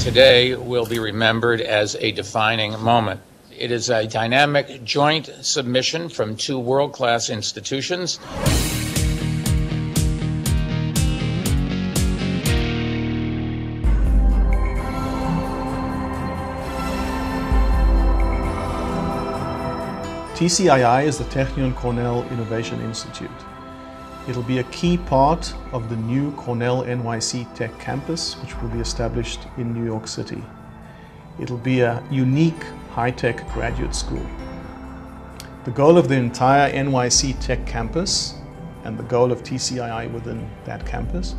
today will be remembered as a defining moment. It is a dynamic joint submission from two world-class institutions. TCII is the Technion-Cornell Innovation Institute. It'll be a key part of the new Cornell NYC Tech campus, which will be established in New York City. It'll be a unique high-tech graduate school. The goal of the entire NYC Tech campus and the goal of TCII within that campus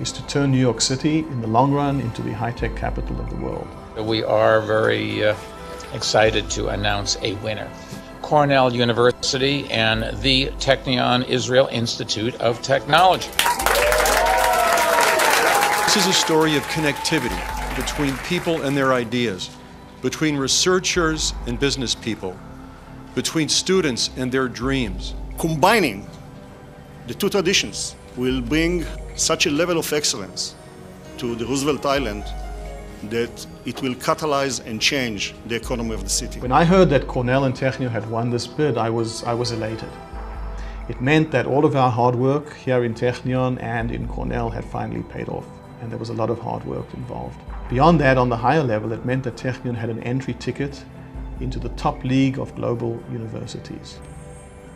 is to turn New York City in the long run into the high-tech capital of the world. We are very excited to announce a winner. Cornell University and the Technion Israel Institute of Technology. This is a story of connectivity between people and their ideas, between researchers and business people, between students and their dreams. Combining the two traditions will bring such a level of excellence to the Roosevelt Island that it will catalyze and change the economy of the city. When I heard that Cornell and Technion had won this bid, I was elated. It meant that all of our hard work here in Technion and in Cornell had finally paid off, and there was a lot of hard work involved. Beyond that, on the higher level, it meant that Technion had an entry ticket into the top league of global universities.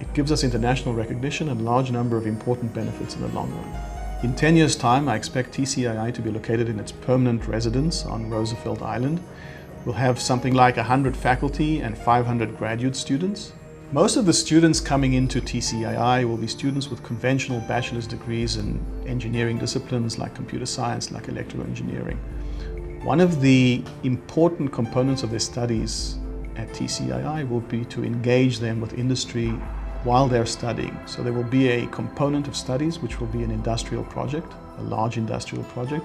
It gives us international recognition and a large number of important benefits in the long run. In 10 years' time, I expect TCII to be located in its permanent residence on Roosevelt Island. We'll have something like 100 faculty and 500 graduate students. Most of the students coming into TCII will be students with conventional bachelor's degrees in engineering disciplines like computer science, like electroengineering. One of the important components of their studies at TCII will be to engage them with industry while they're studying. So there will be a component of studies which will be an industrial project, a large industrial project,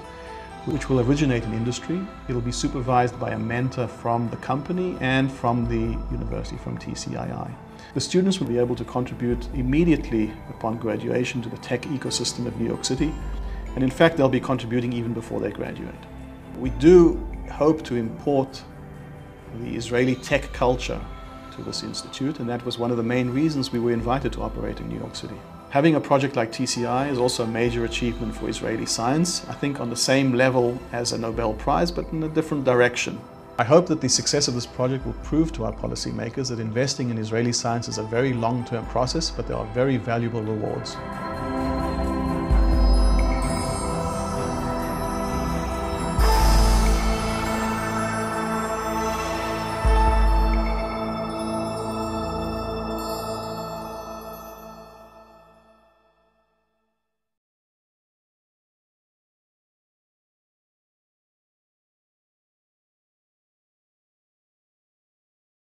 which will originate in industry. It'll be supervised by a mentor from the company and from the university, from TCII. The students will be able to contribute immediately upon graduation to the tech ecosystem of New York City. And in fact, they'll be contributing even before they graduate. We do hope to import the Israeli tech culture to this institute, and that was one of the main reasons we were invited to operate in New York City. Having a project like TCII is also a major achievement for Israeli science, I think on the same level as a Nobel Prize, but in a different direction. I hope that the success of this project will prove to our policymakers that investing in Israeli science is a very long-term process, but there are very valuable rewards.